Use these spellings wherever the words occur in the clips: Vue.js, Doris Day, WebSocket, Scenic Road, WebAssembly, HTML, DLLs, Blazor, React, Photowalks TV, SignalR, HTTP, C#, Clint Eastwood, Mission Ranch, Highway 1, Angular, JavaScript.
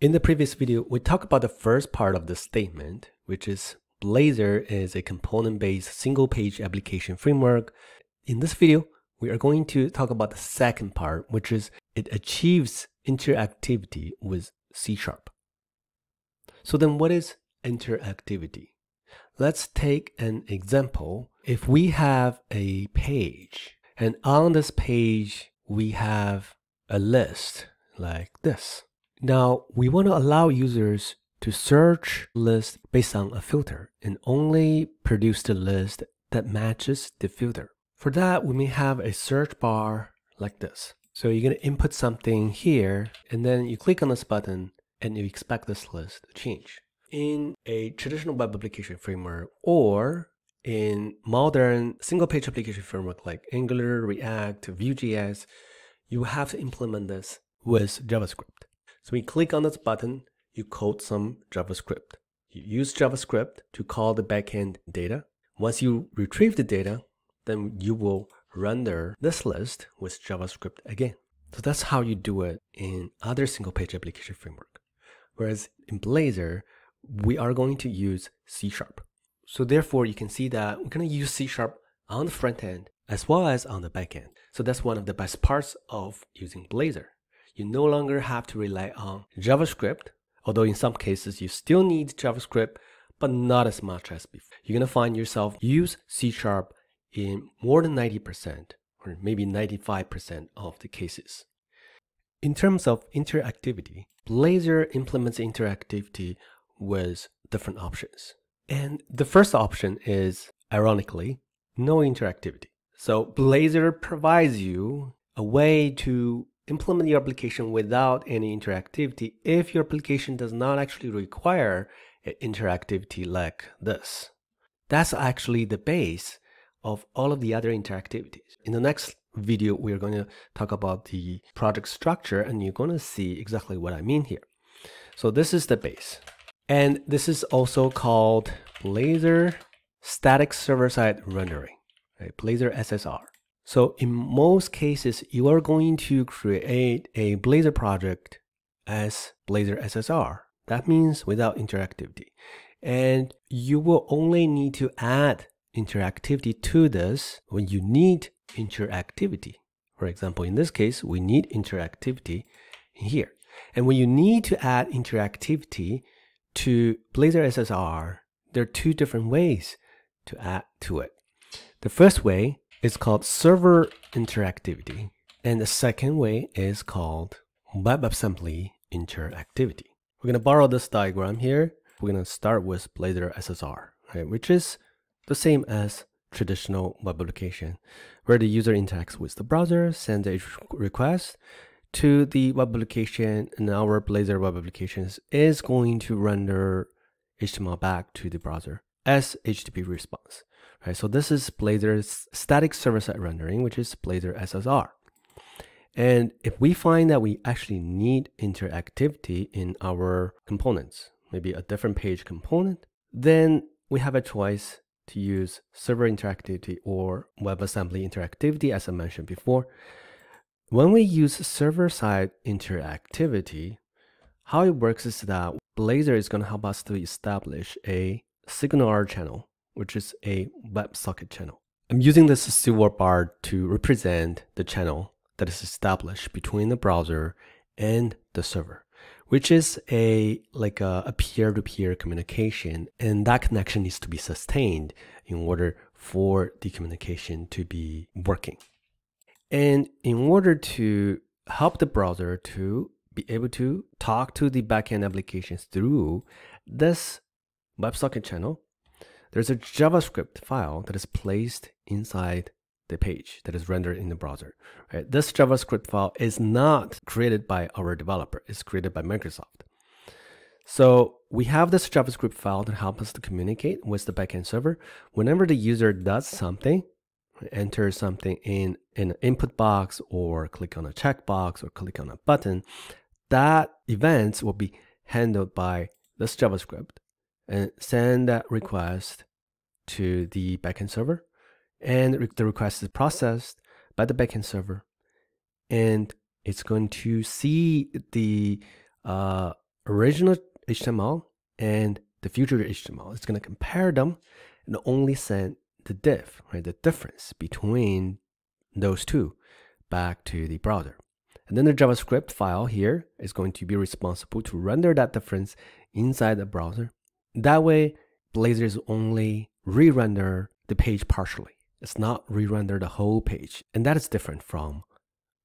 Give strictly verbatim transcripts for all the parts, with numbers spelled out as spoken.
In the previous video, we talked about the first part of the statement, which is Blazor is a component-based single-page application framework. In this video, we are going to talk about the second part, which is it achieves interactivity with C sharp. So then what is interactivity? Let's take an example. If we have a page, and on this page, we have a list like this. Now, we want to allow users to search lists based on a filter and only produce the list that matches the filter. For that, we may have a search bar like this. So you're going to input something here, and then you click on this button, and you expect this list to change. In a traditional web application framework, or in modern single-page application framework like Angular, React, Vue.js, you have to implement this with JavaScript. So we click on this button, you code some JavaScript. You use JavaScript to call the backend data. Once you retrieve the data, then you will render this list with JavaScript again. So that's how you do it in other single page application framework. Whereas in Blazor, we are going to use C sharp. So therefore you can see that we're going to use C sharp on the front end as well as on the back end. So that's one of the best parts of using Blazor. You no longer have to rely on JavaScript, although in some cases you still need JavaScript, but not as much as before. You're going to find yourself use C sharp in more than ninety percent or maybe ninety-five percent of the cases. In terms of interactivity, Blazor implements interactivity with different options. And the first option is, ironically, no interactivity. So Blazor provides you a way to implement your application without any interactivity if your application does not actually require an interactivity like this. That's actually the base of all of the other interactivities. In the next video, we're going to talk about the project structure, and you're going to see exactly what I mean here. So this is the base. And this is also called Blazor Static Server-Side Rendering, right? Blazor S S R. So in most cases, you are going to create a Blazor project as Blazor S S R. That means without interactivity. And you will only need to add interactivity to this when you need interactivity. For example, in this case, we need interactivity here. And when you need to add interactivity to Blazor S S R, there are two different ways to add to it. The first way It's called server interactivity, and the second way is called WebAssembly interactivity. We're going to borrow this diagram here. We're going to start with Blazor S S R, right, which is the same as traditional web application, where the user interacts with the browser, sends a request to the web application, and our Blazor web applications is going to render H T M L back to the browser as H T T P response. Right, so this is Blazor's static server-side rendering, which is Blazor S S R. And if we find that we actually need interactivity in our components, maybe a different page component, then we have a choice to use server interactivity or WebAssembly interactivity, as I mentioned before. When we use server-side interactivity, how it works is that Blazor is going to help us to establish a SignalR channel, which is a WebSocket channel. I'm using this silver bar to represent the channel that is established between the browser and the server, which is a like a peer-to-peer communication, and that connection needs to be sustained in order for the communication to be working. And in order to help the browser to be able to talk to the backend applications through this WebSocket channel, there's a JavaScript file that is placed inside the page that is rendered in the browser. Right? This JavaScript file is not created by our developer. It's created by Microsoft. So we have this JavaScript file that helps us to communicate with the backend server. Whenever the user does something, enter something in an input box or click on a checkbox or click on a button, that event will be handled by this JavaScript, and send that request to the backend server, and the request is processed by the backend server, and it's going to see the uh, original H T M L and the future H T M L. It's going to compare them and only send the diff, right, the difference between those two back to the browser. And then the JavaScript file here is going to be responsible to render that difference inside the browser. That way, Blazor is only re-render the page partially. It's not re-render the whole page. And that is different from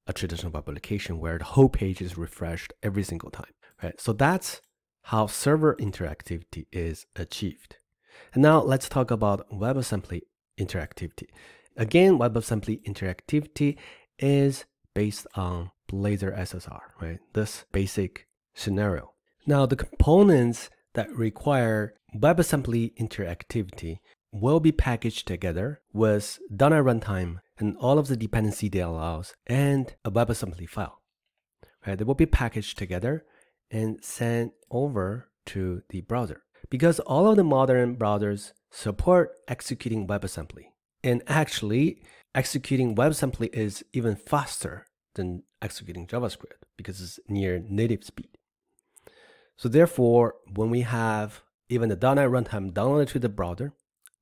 a traditional web application where the whole page is refreshed every single time. Right? So that's how server interactivity is achieved. And now let's talk about WebAssembly interactivity. Again, WebAssembly interactivity is based on Blazor S S R, right? This basic scenario. Now the components that require WebAssembly interactivity will be packaged together with done at runtime and all of the dependency D L Ls and a WebAssembly file. Right? They will be packaged together and sent over to the browser. Because all of the modern browsers support executing WebAssembly. And actually, executing WebAssembly is even faster than executing JavaScript because it's near native speed. So therefore, when we have even the .NET runtime downloaded to the browser,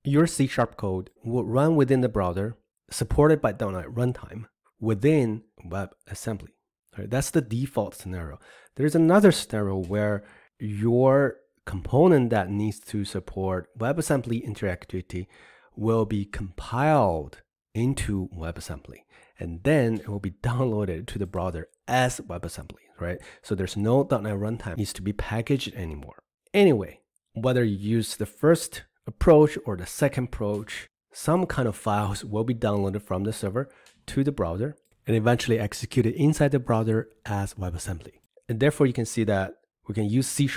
your C# code will run within the browser, supported by .NET runtime within WebAssembly. Right? That's the default scenario. There's another scenario where your component that needs to support WebAssembly interactivity will be compiled into WebAssembly, and then it will be downloaded to the browser as WebAssembly, right? So there's no .NET runtime needs to be packaged anymore. Anyway, whether you use the first approach or the second approach, some kind of files will be downloaded from the server to the browser and eventually executed inside the browser as WebAssembly. And therefore, you can see that we can use C#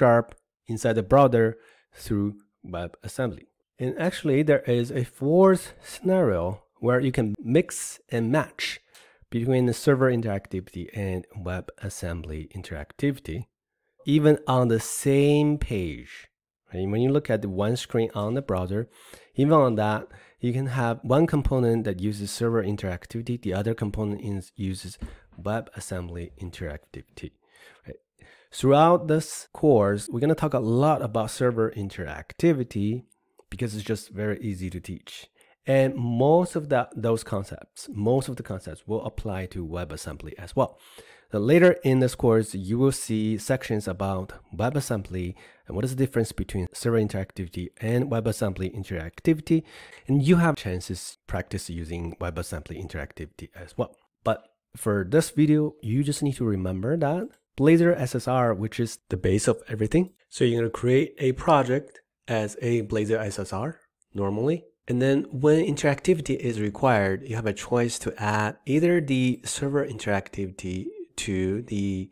inside the browser through WebAssembly. And actually, there is a fourth scenario where you can mix and match between the server interactivity and WebAssembly interactivity, even on the same page. Right? When you look at the one screen on the browser, even on that, you can have one component that uses server interactivity, the other component is, uses WebAssembly interactivity. Right? Throughout this course, we're going to talk a lot about server interactivity because it's just very easy to teach. And most of that, those concepts, most of the concepts will apply to WebAssembly as well. Now, later in this course, you will see sections about WebAssembly and what is the difference between server interactivity and WebAssembly interactivity. And you have chances to practice using WebAssembly interactivity as well. But for this video, you just need to remember that Blazor S S R, which is the base of everything. So you're going to create a project as a Blazor S S R normally. And then when interactivity is required, you have a choice to add either the server interactivity to the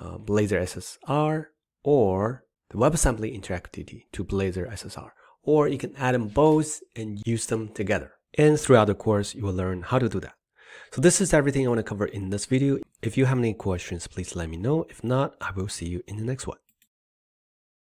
uh, Blazor S S R or the WebAssembly interactivity to Blazor S S R. Or you can add them both and use them together. And throughout the course, you will learn how to do that. So this is everything I want to cover in this video. If you have any questions, please let me know. If not, I will see you in the next one.